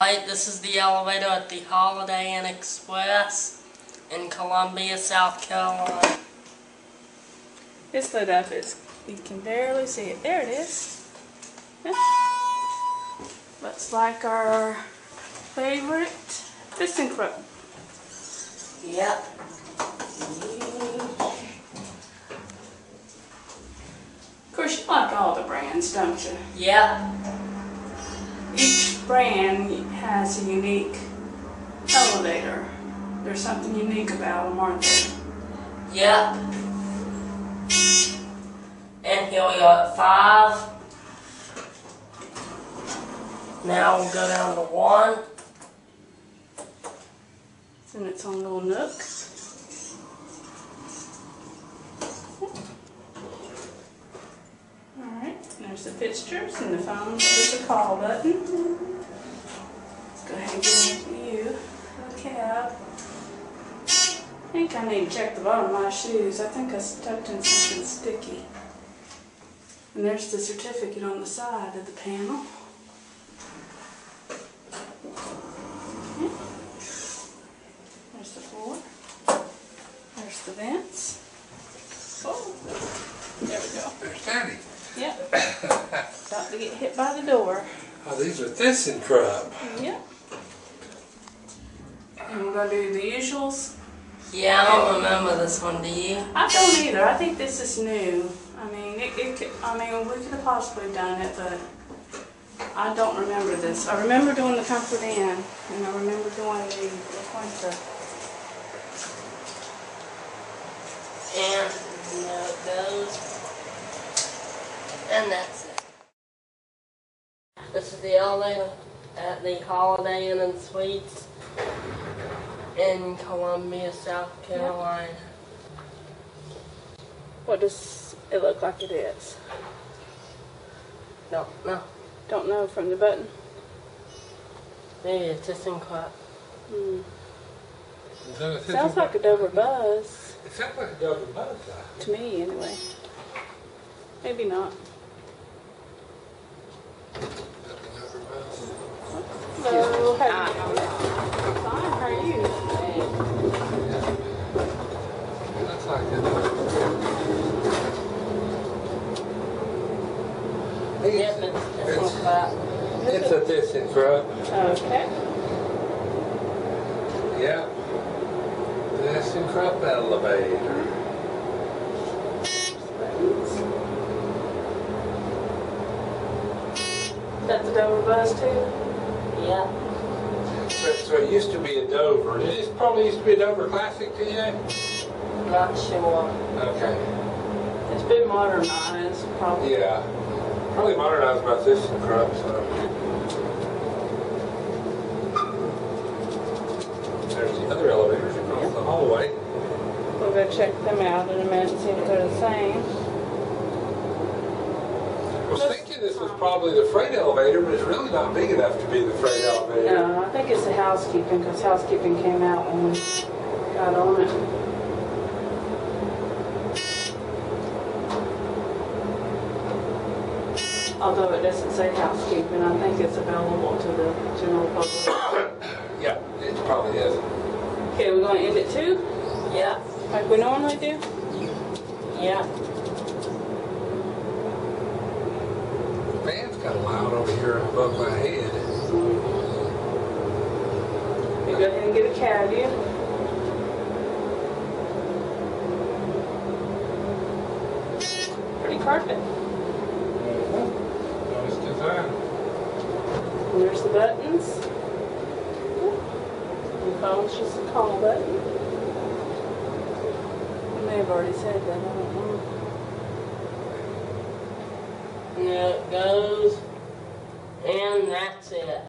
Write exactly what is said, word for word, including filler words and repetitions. Hi, this is the elevator at the Holiday Inn Express in Columbia, South Carolina. It's lit up. It's, you can barely see it. There it is. Yeah. Looks like our favorite Thyssenkrupp. Yep. Of course, you like all the brands, don't you? Yeah. Each brand has a unique elevator. There's something unique about them, aren't there? Yep. And here we are at five. Now we'll go down to one. It's in its own little nook. The fixtures and the phone with the call button. Let's go ahead and get into you. Okay, I think I need to check the bottom of my shoes. I think I tucked in something sticky. And there's the certificate on the side of the panel. Okay. There's the floor. There's the vents. Oh, there we go. There's Tammy. Yep. About to get hit by the door. Oh, these are Thyssenkrupp. Yep. And we're going to do the usuals. Yeah, I don't remember this one, do you? I don't either. I think this is new. I mean, it, it could, I mean, we could have possibly done it, but I don't remember this. I remember doing the Comfort Inn, and I remember doing the Quinta. And, you know, those... And that's it. This is the elevator at the Holiday Inn and Suites in Columbia, South Carolina. What does it look like it is? Don't know. Don't know from the button? Maybe it's Thyssenkrupp. Hmm. Sounds like a Dover bus. It sounds like a Dover bus, though. To me, anyway. Maybe not. Hello, how are you? Fine, how are you? That's like it. It's a distance, right? Okay. Yeah. Thyssenkrupp elevator. Is that the Dover bus too? Yeah. So, so it used to be a Dover. Did it probably used to be a Dover Classic, do you know? Not sure. Okay. It's been modernized, probably. Yeah. Probably modernized by Thyssenkrupp, so. There's the other elevators across yeah. the hallway. We'll go check them out in a minute and see if they're the same. I was thinking this was probably the freight elevator, but it's really not big enough to be the freight elevator. No, I think it's the housekeeping, because housekeeping came out when we got on it. Although it doesn't say housekeeping, I think it's available to the general public. Yeah, it probably is. Okay, we're going to end it too? Yeah. Like we normally do? Yeah. Loud over here above my head. You go ahead and get a cab, you. Pretty carpet. Mm-hmm. Nice design. And there's the buttons. The phone's just a call button. You may have already said that. I don't know. And there it goes, and that's it.